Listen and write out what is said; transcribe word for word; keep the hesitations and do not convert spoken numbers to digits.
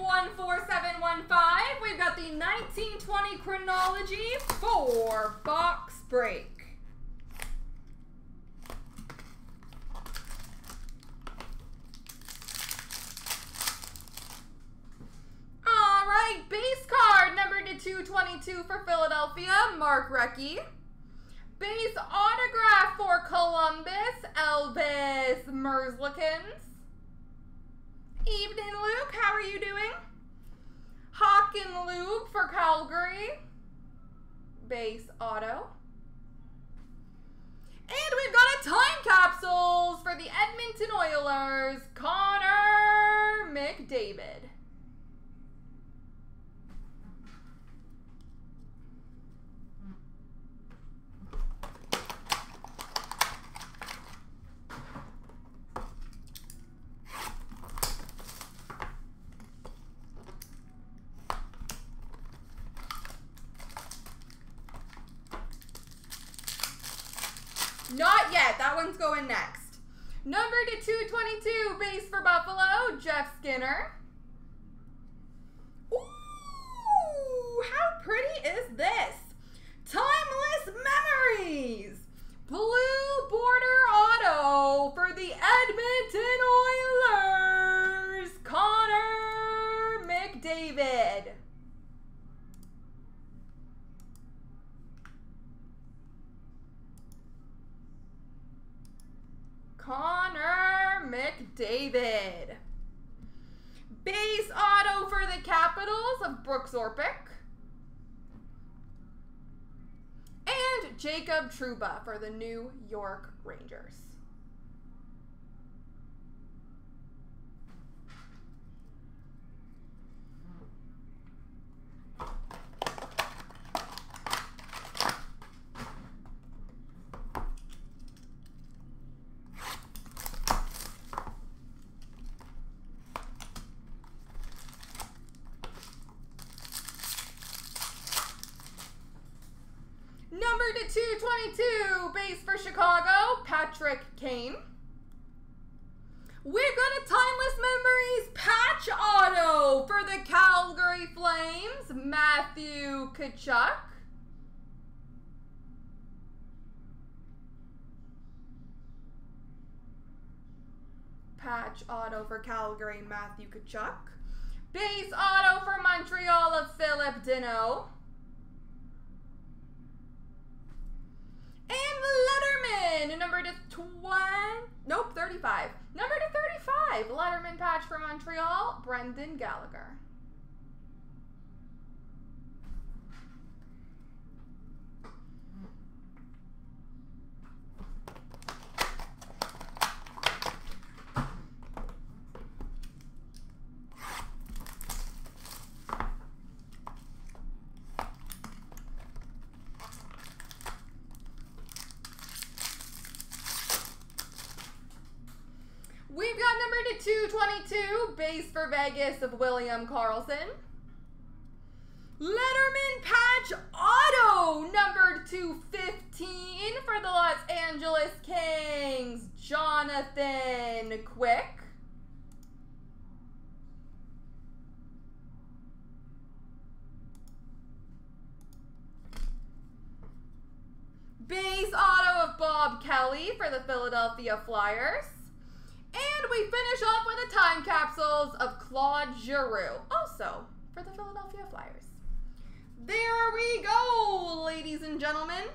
one four seven one five. We've got the nineteen twenty Chronology four box break. All right, base card number to two twenty-two for Philadelphia, Mark Recchi. Base autograph for Columbus, Elvis Merzlikens. Evening, Luke. How are you doing? Hawk and Lube for Calgary. Base auto. And we've got a time capsules for the Edmonton Oilers, Connor McDavid. Not yet. That one's going next. Number to two twenty-two, base for Buffalo, Jeff Skinner. Ooh, how pretty is this? Timeless Memories. Blue border auto for the Edmonton Oilers, Connor McDavid. Connor McDavid. Base auto for the Capitals of Brooks Orpik. And Jacob Trouba for the New York Rangers. To two twenty-two, base for Chicago, Patrick Kane. We've got a Timeless Memories patch auto for the Calgary Flames, Matthew Tkachuk. Patch auto for Calgary, Matthew Tkachuk. Base auto for Montreal of Philip Dino. Number to twenty, nope, thirty-five. Number to thirty-five, Letterman patch for Montreal, Brendan Gallagher. We've got number to two twenty-two, base for Vegas of William Carlson. Letterman patch auto, number two fifteen for the Los Angeles Kings, Jonathan Quick. Base auto of Bob Kelly for the Philadelphia Flyers. And we finish off with the time capsules of Claude Giroux, also for the Philadelphia Flyers. There we go, ladies and gentlemen.